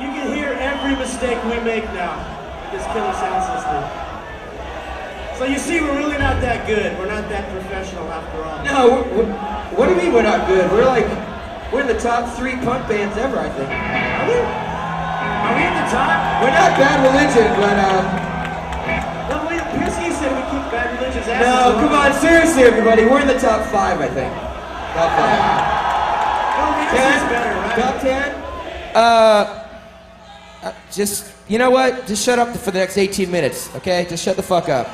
You can hear every mistake we make now with this killer sound system. So you see, we're really not that good. We're not that professional after all. No, what do you mean we're not good? We're in the top 3 punk bands ever, I think. Are we? Are we at the top? We're not Bad Religion, but No, wait, Piercy said we keep Bad Religion's ass. No, come on, seriously, everybody. We're in the top 5, I think. Top 5. Well, Piercy's better, right? Top 10? Just, you know what? Just shut up for the next 18 minutes, okay? Just shut the fuck up.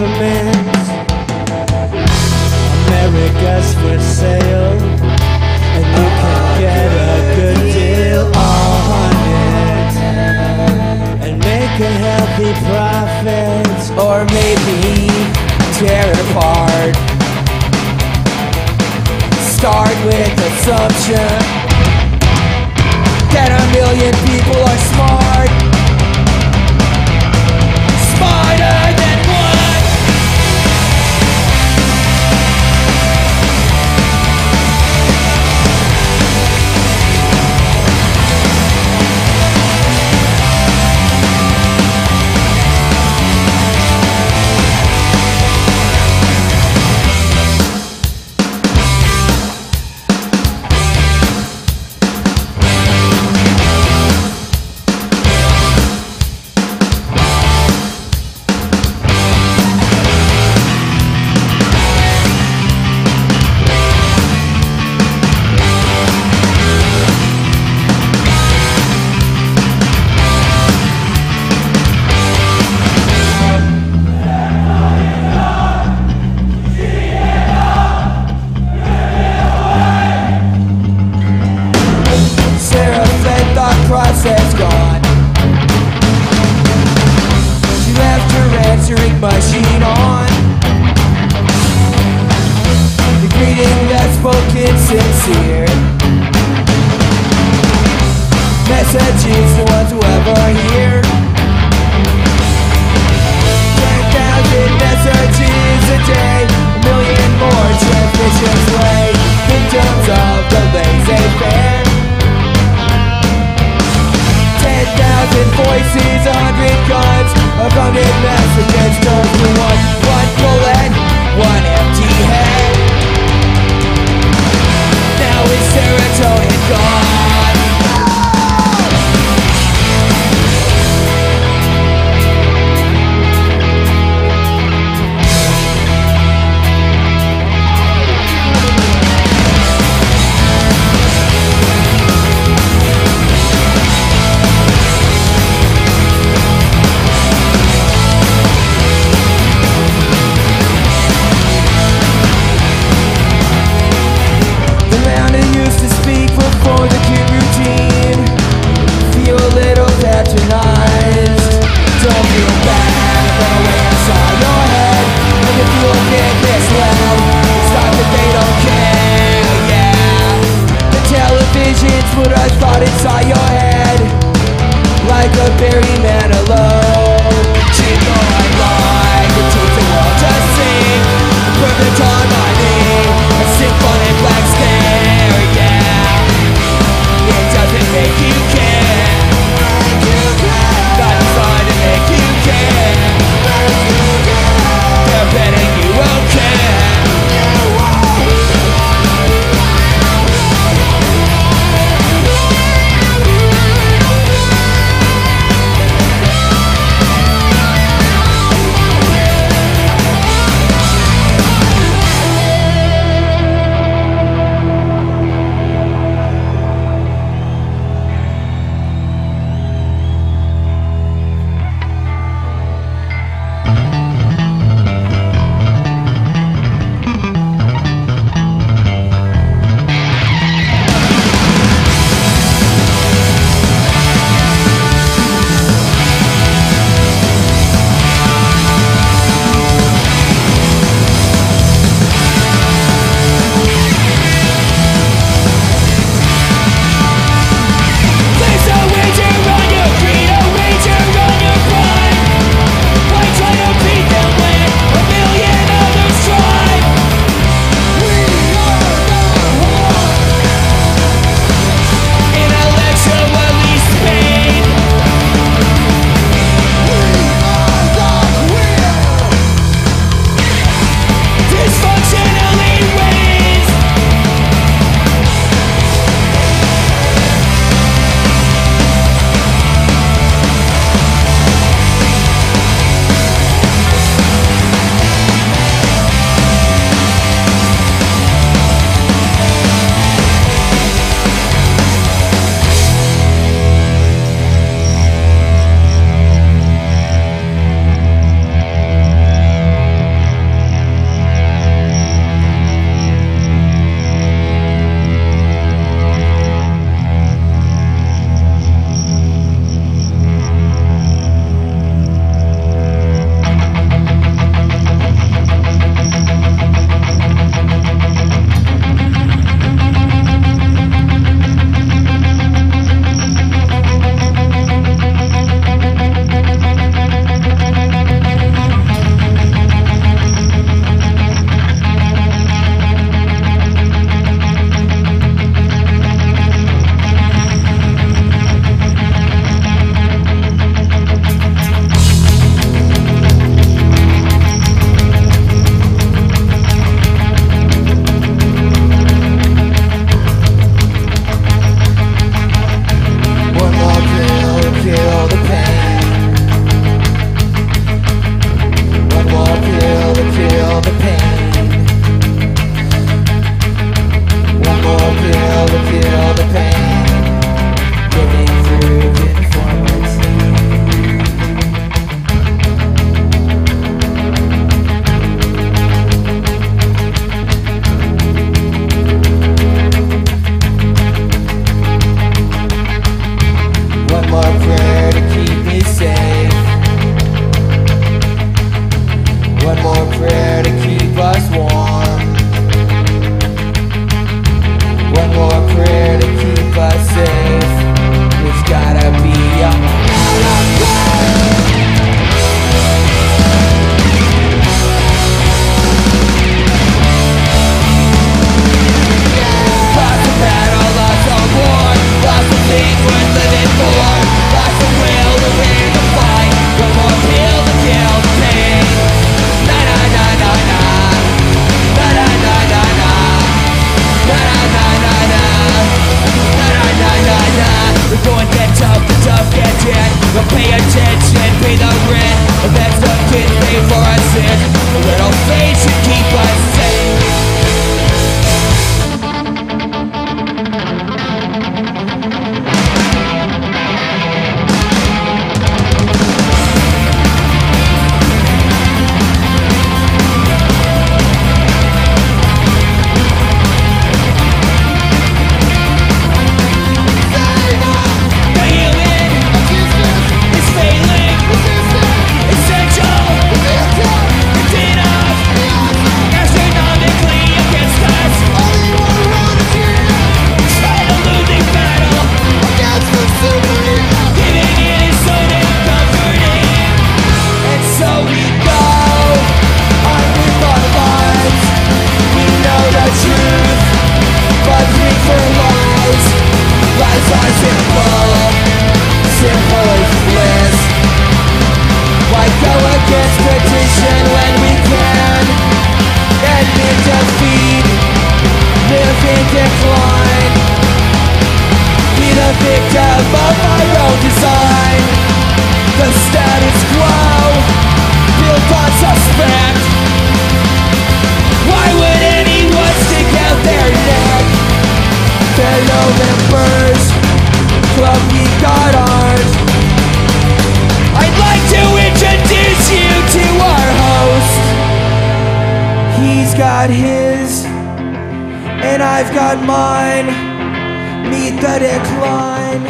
government. America's for sale, and you can get a good deal on it, and make a healthy profit, or maybe tear it apart. Start with assumption that a million people are smart. pay for our sins, a little faith should keep us safe. Decline. Be the victim of my own design. The status quo built on suspect. Why would anyone stick out their neck? Fellow members, club we got ours. I'd like to introduce you to our host. He's got his and I've got mine. Meet the Decline.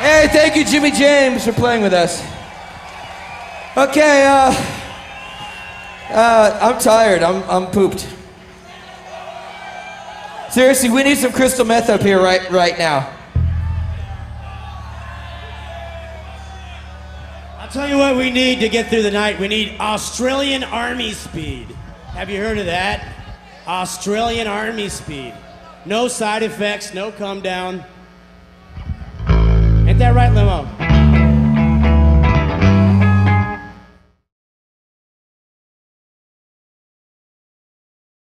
Hey, thank you, Jimmy James, for playing with us. Okay, I'm tired. I'm pooped. Seriously, we need some crystal meth up here right now. I'll tell you what we need to get through the night. We need Australian Army Speed. Have you heard of that? Australian Army Speed. No side effects, no come down. Ain't that right, Limo?